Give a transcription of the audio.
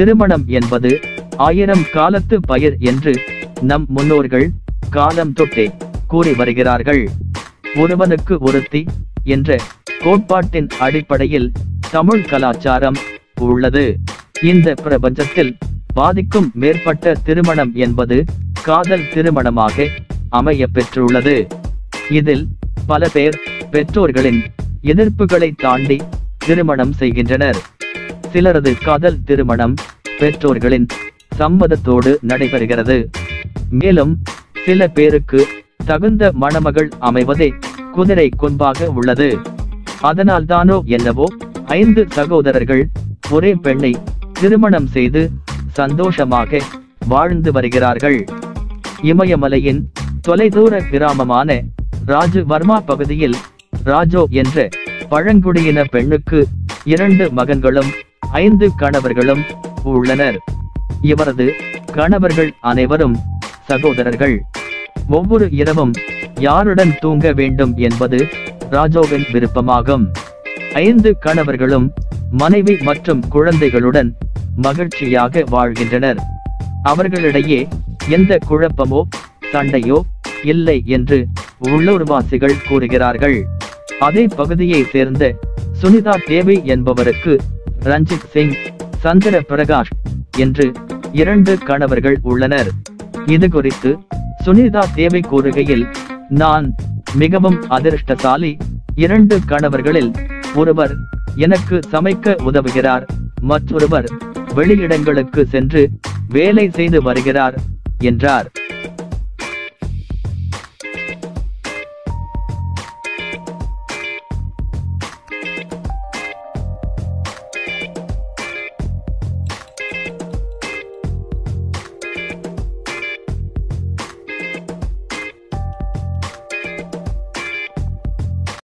திருமணம் என்பது ஆயிரம் காலத்து பயிர் என்று நம் முன்னோர்கள் காலம் தொட்டே கூறி வருகிறார்கள். ஒருவனுக்கு ஒருத்தி என்ற கோட்பாட்டின் அடிப்படையில் தமிழ் கலாச்சாரம் உள்ளது. இந்த பிரபஞ்சத்தில் பாதிக்கும் மேற்பட்ட திருமணம் என்பது காதல் திருமணமாக அமைய பெற்றுள்ளது. இதில் பல பேர் பெற்றோர்களின் எதிர்ப்புகளை தாண்டி திருமணம் செய்கின்றனர். சிலரது காதல் திருமணம் பெற்றோர்களின் சம்மதத்தோடு நடைபெறுகிறது. மேலும் சில பேருக்கு தகுந்த மணமகள் அமைவதே குதிரை கொம்பாக உள்ளது. அதனால்தானோ என்னவோ 5 சகோதரர்கள் ஒரே பெண்ணை திருமணம் செய்து சந்தோஷமாக வாழ்ந்து வருகிறார்கள். இமயமலையின் தொலைதூர கிராமமான ராஜவர்மா பகுதியில் ராஜோ என்ற பழங்குடியின பெண்ணுக்கு 2 மகன்களும் 5 கணவர்களும் உள்ளனர். இவரது கணவர்கள் அனைவரும் சகோதரர்கள். ஒவ்வொரு இரவும் யாருடன் தூங்க வேண்டும் என்பது ராஜோவின் விருப்பமாகும். 5 கணவர்களும் மனைவி மற்றும் குழந்தைகளுடன் மகிழ்ச்சியாக வாழ்கின்றனர். அவர்களிடையே எந்த குழப்பமோ சண்டையோ இல்லை என்று உள்ளூர்வாசிகள் கூறுகிறார்கள். அதே பகுதியை சேர்ந்த சுனிதா தேவி என்பவருக்கு ரஞ்சித் சிங், சந்திர பிரகாஷ் என்று 2 கணவர்கள் உள்ளனர். இது குறித்து சுனிதா தேவி கூறுகையில், நான் மிகவும் அதிர்ஷ்டசாலி. 2 கணவர்களில் ஒருவர் எனக்கு சமைக்க உதவுகிறார், மற்றொருவர் வெளியிடங்களுக்கு சென்று வேலை செய்து வருகிறார் என்றார்.